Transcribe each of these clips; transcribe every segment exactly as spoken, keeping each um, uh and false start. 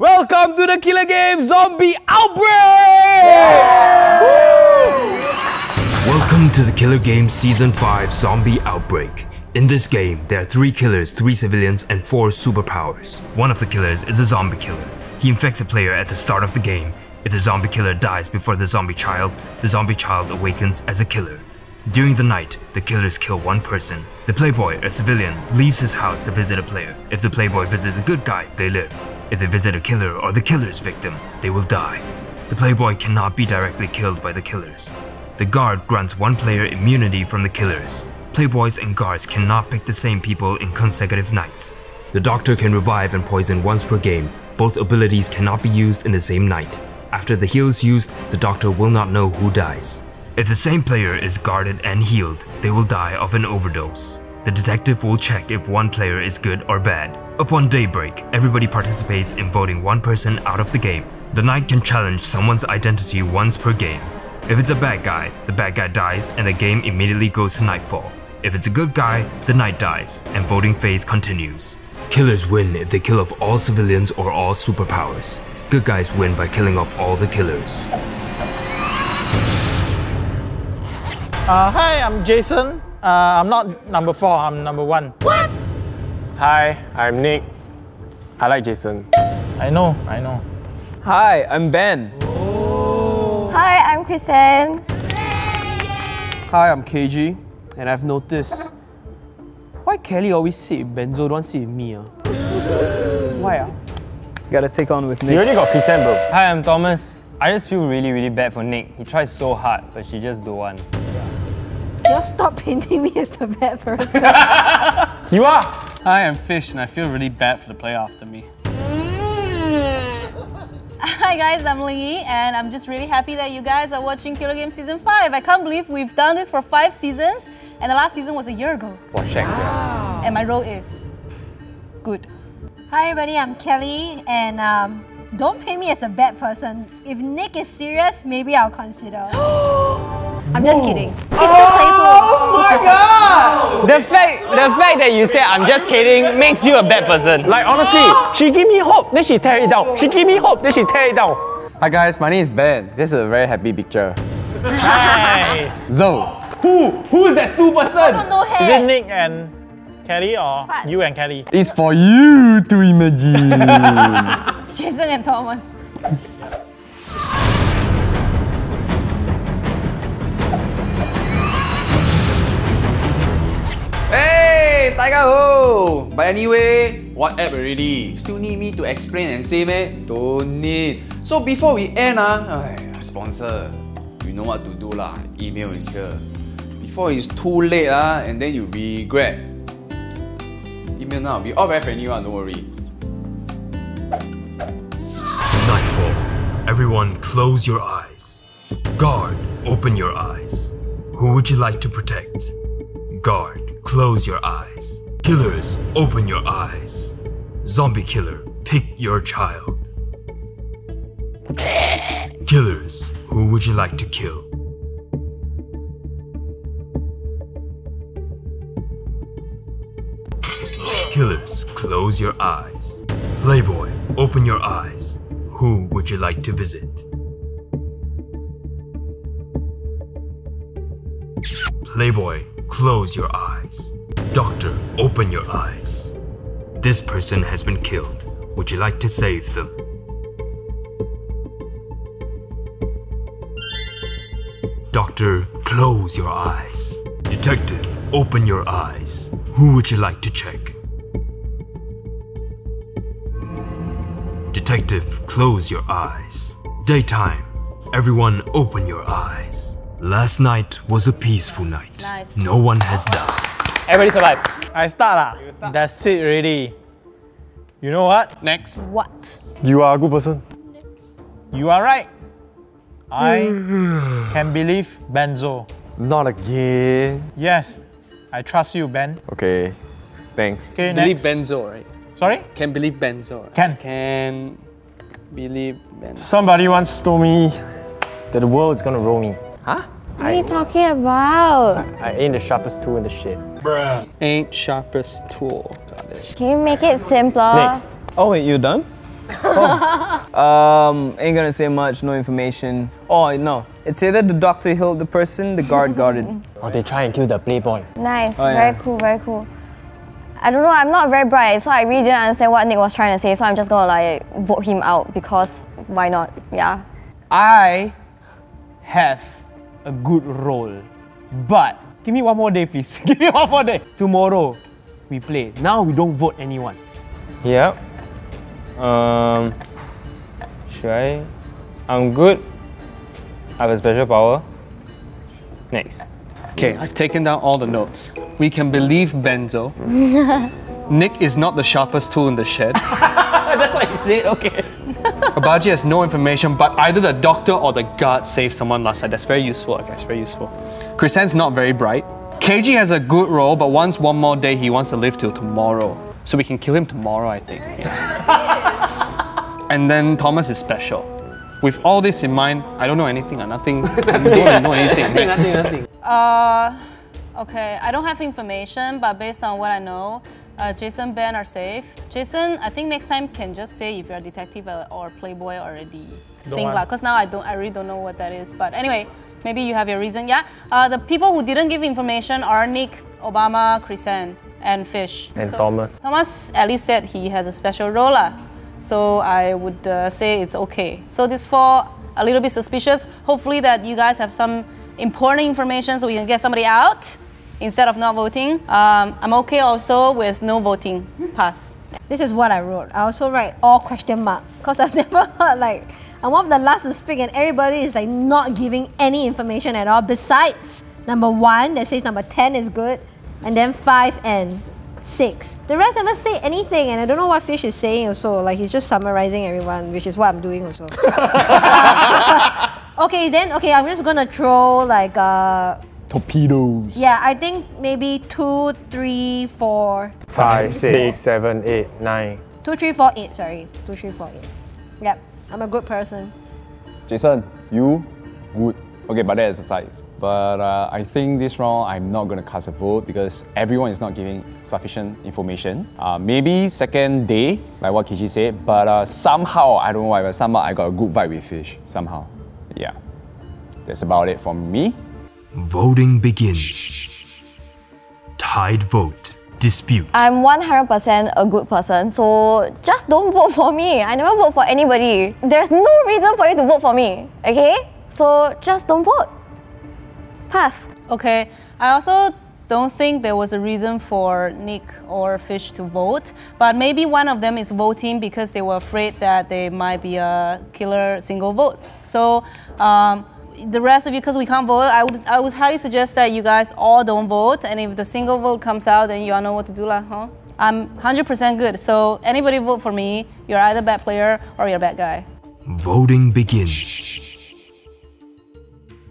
Welcome to the Killer Game Zombie Outbreak! Yeah! Welcome to the Killer Game Season five Zombie Outbreak. In this game, there are three killers, three civilians, and four superpowers. One of the killers is a zombie killer. He infects a player at the start of the game. If the zombie killer dies before the zombie child, the zombie child awakens as a killer. During the night, the killers kill one person. The playboy, a civilian, leaves his house to visit a player. If the playboy visits a good guy, they live. If they visit a killer or the killer's victim, they will die. The playboy cannot be directly killed by the killers. The guard grants one player immunity from the killers. Playboys and guards cannot pick the same people in consecutive nights. The doctor can revive and poison once per game. Both abilities cannot be used in the same night. After the heal is used, the doctor will not know who dies. If the same player is guarded and healed, they will die of an overdose. The detective will check if one player is good or bad. Upon daybreak, everybody participates in voting one person out of the game. The knight can challenge someone's identity once per game. If it's a bad guy, the bad guy dies and the game immediately goes to nightfall. If it's a good guy, the knight dies and voting phase continues. Killers win if they kill off all civilians or all superpowers. Good guys win by killing off all the killers. Uh, hi, I'm Jason. Uh, I'm not number four, I'm number one. What? Hi, I'm Nick. I like Jason. I know, I know. Hi, I'm Ben. Oh. Hi, I'm Chrysan. Hi, I'm K G. And I've noticed, why Kelly always sit with Benzo, don't sit with me? Uh? Why? Uh? Gotta take on with Nick. You already got Chrysan, bro. Hi, I'm Thomas. I just feel really, really bad for Nick. He tries so hard, but she just don't want. Just stop painting me as the bad person. You are! Hi, I'm Fish, and I feel really bad for the player after me. Mm. Hi guys, I'm Lingyi, and I'm just really happy that you guys are watching Killer Game Season five. I can't believe we've done this for five seasons, and the last season was a year ago. Wow. Wow. And my role is good. Hi everybody, I'm Kelly, and um, don't paint me as a bad person. If Nick is serious, maybe I'll consider. I'm Whoa. Just kidding. He's still playful. Oh my god! The fact, the fact that you said I'm just kidding makes you a bad person. Like honestly, she gave me hope, then she tear it down. She gave me hope, then she tear it down. Hi guys, my name is Ben. This is a very happy picture. Nice. Zo. Who? Who is that two person? Is it Nick and Kelly or what? You and Kelly? It's for you to imagine. It's Jason and Thomas. Hey, Tiger Ho! But anyway, what app already? Still need me to explain and say meh? Don't need. So before we end, ah, sponsor, you know what to do lah. Email and share. Before it's too late ah, and then you regret. Email now. We all very friendly one. Don't worry. Nightfall. Everyone, close your eyes. Guard, open your eyes. Who would you like to protect? Guard. Close your eyes. Killers, open your eyes. Zombie killer, pick your child. Killers, who would you like to kill? Killers, close your eyes. Playboy, open your eyes. Who would you like to visit? Playboy, close your eyes. Doctor, open your eyes. This person has been killed. Would you like to save them? Doctor, close your eyes. Detective, open your eyes. Who would you like to check? Detective, close your eyes. Daytime, everyone open your eyes. Last night was a peaceful night. Nice. No one has died. Everybody survived. I start lah. Start. That's it already. You know what? Next. What? You are a good person. Next. You are right. I can believe Benzo. Not again. Yes. I trust you, Ben. Okay. Thanks. Okay, believe next. Benzo, right? Sorry? Can believe Benzo. Right? Can. Can believe Benzo. Somebody once told me that the world is gonna roll me. Huh? What are you talking about? I, I ain't the sharpest tool in the shit. Bruh. Ain't sharpest tool. Got it. Can you make it simpler? Next. Oh wait, you done? Oh. Um, ain't gonna say much, no information. Oh, no. It's either the doctor healed the person, the guard guarded. Or they try and kill the playboy. Nice, oh, yeah. Very cool, very cool. I don't know, I'm not very bright, so I really didn't understand what Nick was trying to say, so I'm just gonna like, vote him out because why not, yeah. I have a good role, but give me one more day, please. Give me one more day. Tomorrow, we play. Now we don't vote anyone. Yep. Um, should I? I'm good. I have a special power. Next. Okay, I've taken down all the notes. We can believe Benzo. Nick is not the sharpest tool in the shed. That's what you said? Okay. Obaje has no information, but either the doctor or the guard saved someone last night. That's very useful, okay, that's very useful. Chrysan's not very bright. Keiji has a good role, but once one more day, he wants to live till tomorrow. So we can kill him tomorrow, I think. Yeah. And then Thomas is special. With all this in mind, I don't know anything or nothing. I don't yeah. know anything. Next. Nothing, nothing. Uh, okay, I don't have information, but based on what I know, uh, Jason, Ben are safe. Jason, I think next time can just say if you're a detective or playboy already. Think like, cause now I don't, I really don't know what that is. But anyway, maybe you have your reason. Yeah. Uh, the people who didn't give information are Nick, Obama, Chrysan. And Fish. And so, Thomas. Thomas at least said he has a special role, so I would uh, say it's okay. So these four, a little bit suspicious. Hopefully that you guys have some important information so we can get somebody out instead of not voting. Um, I'm okay also with no voting. Pass. This is what I wrote. I also write all question mark because I've never heard like, I'm one of the last to speak and everybody is like not giving any information at all besides number one that says number ten is good. And then five and six. The rest never say anything and I don't know what Fish is saying also. Like he's just summarizing everyone, which is what I'm doing also. Okay then, okay, I'm just gonna throw like uh torpedoes. Yeah, I think maybe two, three, four, five, six, seven, eight, nine. two, three, four, eight, sorry. two, three, four, eight. Yep, I'm a good person. Jason, you good. Okay, but that's aside. But uh, I think this round I'm not going to cast a vote because everyone is not giving sufficient information. Uh, maybe second day, like what Keiji said, but uh, somehow, I don't know why, but somehow I got a good vibe with Fish. Somehow. Yeah. That's about it from me. Voting begins. Tied vote. Dispute. I'm one hundred percent a good person, so just don't vote for me. I never vote for anybody. There's no reason for you to vote for me, okay? So just don't vote. Pass. Okay. I also don't think there was a reason for Nick or Fish to vote, but maybe one of them is voting because they were afraid that there might be a killer single vote. So um, the rest of you, because we can't vote, I would, I would highly suggest that you guys all don't vote, and if the single vote comes out, then you all know what to do lah, huh? I'm one hundred percent good, so anybody vote for me, you're either a bad player or you're a bad guy. Voting begins.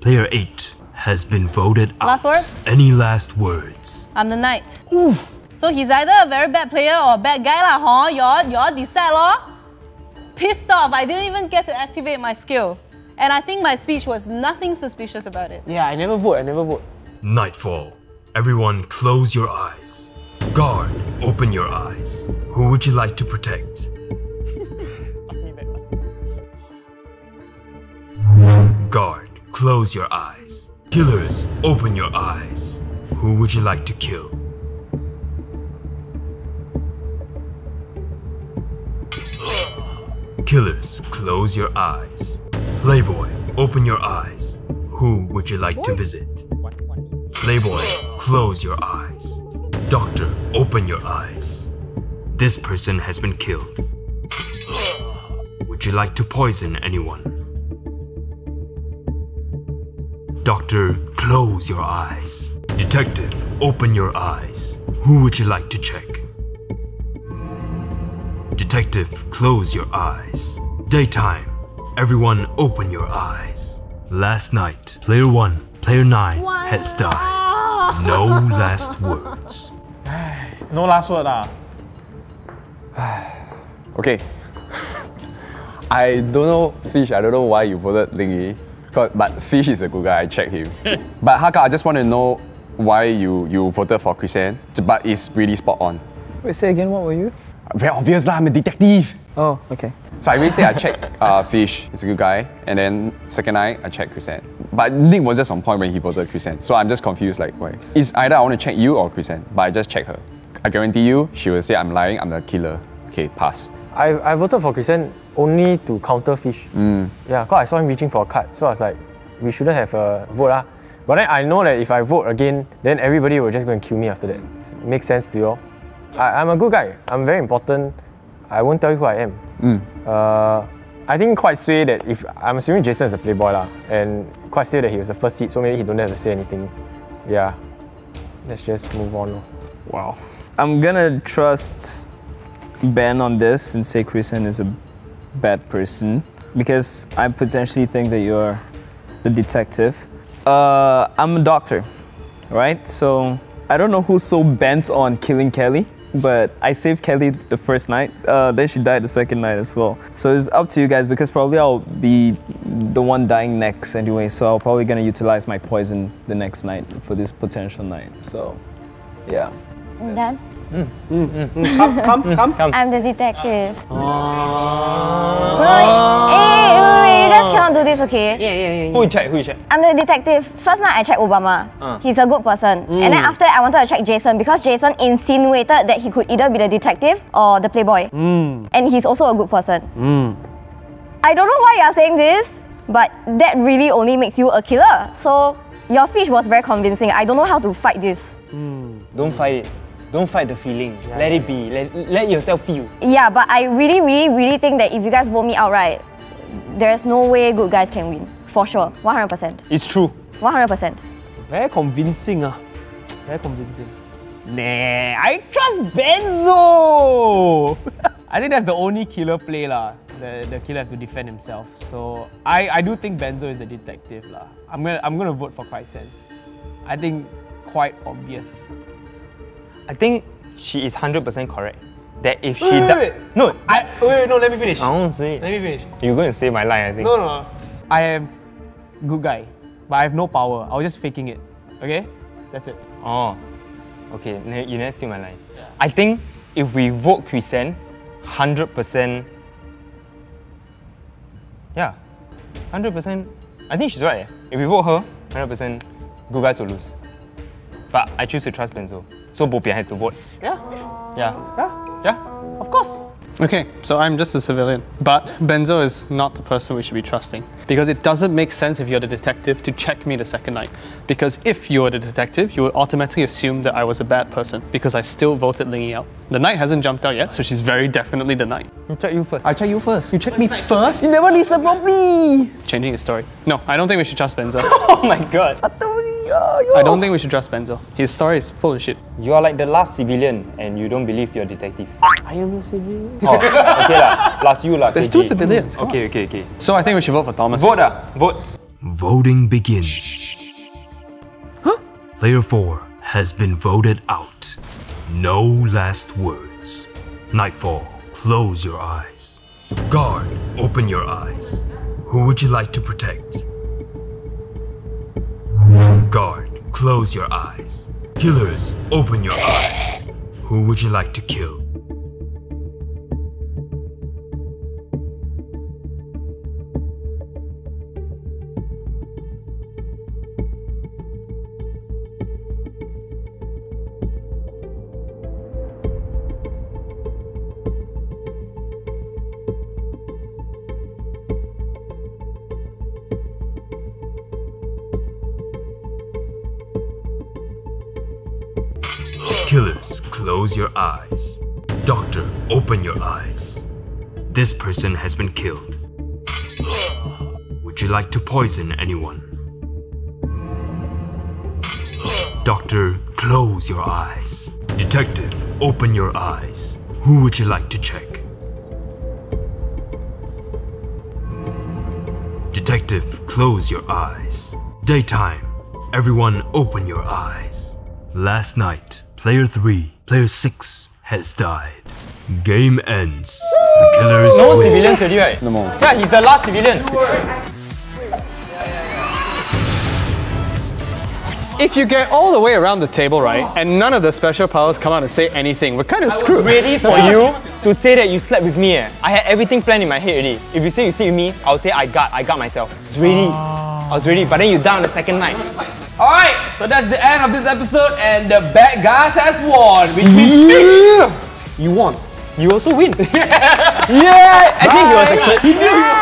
Player eight has been voted out. Last words? Any last words? I'm the knight. Oof. So he's either a very bad player or a bad guy lah, huh? Y'all, y'all decide lah. Pissed off, I didn't even get to activate my skill. And I think my speech was nothing suspicious about it. Yeah, I never vote, I never vote. Nightfall. Everyone close your eyes. Guard, open your eyes. Who would you like to protect? Pass me back, pass me back. Guard. Close your eyes. Killers, open your eyes. Who would you like to kill? Killers, close your eyes. Playboy, open your eyes. Who would you like to visit? Playboy, close your eyes. Doctor, open your eyes. This person has been killed. Would you like to poison anyone? Doctor, close your eyes. Detective, open your eyes. Who would you like to check? Detective, close your eyes. Daytime, everyone open your eyes. Last night, player one, player nine what? has died. No last words. No last word ah. Okay. I don't know, Fish, I don't know why you voted Lingyi. But Fish is a good guy, I checked him. But Haka, I just want to know why you, you voted for Chrysan, but it's really spot on. Wait, say again, what were you? Very obvious lah, I'm a detective. Oh, okay. So I basically I checked uh, Fish, he's a good guy, and then second night I checked Chrysan. But Nick was just on point when he voted Chrysan, so I'm just confused like, wait, it's either I want to check you or Chrysan, but I just check her. I guarantee you, she will say I'm lying, I'm the killer. Okay, pass. I, I voted for Chrysan only to counter Fish. Mm. Yeah, because I saw him reaching for a card, so I was like, we shouldn't have a vote ah. But then I know that if I vote again, then everybody will just go and kill me after that. Makes sense to you all? I, I'm a good guy, I'm very important. I won't tell you who I am. Mm. Uh, I think quite sway that if, I'm assuming Jason is a playboy lah, and quite sway that he was the first seat, so maybe he don't have to say anything. Yeah, let's just move on. Lo. Wow. I'm gonna trust Ben on this and say Chrysan is a bad person, because I potentially think that you're the detective. Uh, I'm a doctor, right? So I don't know who's so bent on killing Kelly, but I saved Kelly the first night, uh, then she died the second night as well. So it's up to you guys, because probably I'll be the one dying next anyway, so I'm probably gonna utilize my poison the next night for this potential night, so yeah. I'm done? Mm. Mm, mm, mm. Come, come, come, come. I'm the detective. Oh. Oh. Hey, wait, you guys cannot do this, okay? Yeah, yeah, yeah. Who you check? Who you check? I'm the detective. First night, I checked Obama. Uh. He's a good person. Mm. And then after that, I wanted to check Jason, because Jason insinuated that he could either be the detective or the playboy. Mm. And he's also a good person. Mm. I don't know why you're saying this, but that really only makes you a killer. So your speech was very convincing. I don't know how to fight this. Mm. Don't fight it. Don't fight the feeling. Yeah. Let it be. Let, let yourself feel. Yeah, but I really, really, really think that if you guys vote me outright, there's no way good guys can win. For sure. one hundred percent. It's true. one hundred percent. Very convincing. Ah. Very convincing. Nah, I trust Benzo! I think that's the only killer play. La. The, the killer has to defend himself. So I, I do think Benzo is the detective. La. I'm gonna, I'm gonna vote for Chrysan. I think quite obvious. I think she is one hundred percent correct. That if she does... No! I, wait, wait, no, let me finish. I won't say it. Let me finish. You're going to say my line, I think. No, no. I am a good guy, but I have no power. I was just faking it. Okay? That's it. Oh. Okay, you didn't steal my line. Yeah. I think if we vote Chrysan, one hundred percent... Yeah. one hundred percent... I think she's right. If we vote her, one hundred percent good guys will lose. But I choose to trust Benzo. So Bopian had to vote. Yeah. Yeah. Yeah. Yeah. Of course. Okay, so I'm just a civilian. But Benzo is not the person we should be trusting. Because it doesn't make sense if you're the detective to check me the second night. Because if you were the detective, you would automatically assume that I was a bad person. Because I still voted Lingyi out. The night hasn't jumped out yet, so she's very definitely the night. You check you first. I check you first. You check me night, first? You never listen for me! Changing the story. No, I don't think we should trust Benzo. Oh my god. I don't think we should trust Benzo. His story is full of shit. You are like the last civilian and you don't believe you're a detective. I am a civilian. Oh, okay lah. Plus you lah. There's K G. Two civilians. Come okay, on. okay, okay. So I think we should vote for Thomas. Vote ah. Vote. Voting begins. Huh? Player four has been voted out. No last words. Nightfall. Close your eyes. Guard. Open your eyes. Who would you like to protect? Guard, close your eyes. Killers, open your eyes. Who would you like to kill? Killers, close your eyes. Doctor, open your eyes. This person has been killed. Would you like to poison anyone? Doctor, close your eyes. Detective, open your eyes. Who would you like to check? Detective, close your eyes. Daytime, everyone open your eyes. Last night, Player three, Player six has died. Game ends. The killer is no civilians already, right? No more. Yeah, he's the last civilian. If you get all the way around the table, right, and none of the special powers come out and say anything, we're kind of screwed. I was ready for you to say that you slept with me. Eh? I had everything planned in my head already. If you say you sleep with me, I'll say I got, I got myself. It's ready. I was ready, but then you down the second night. Alright, so that's the end of this episode, and the bad guys has won, which means yeah. You won. You also win. Yeah! Actually, he was a kid.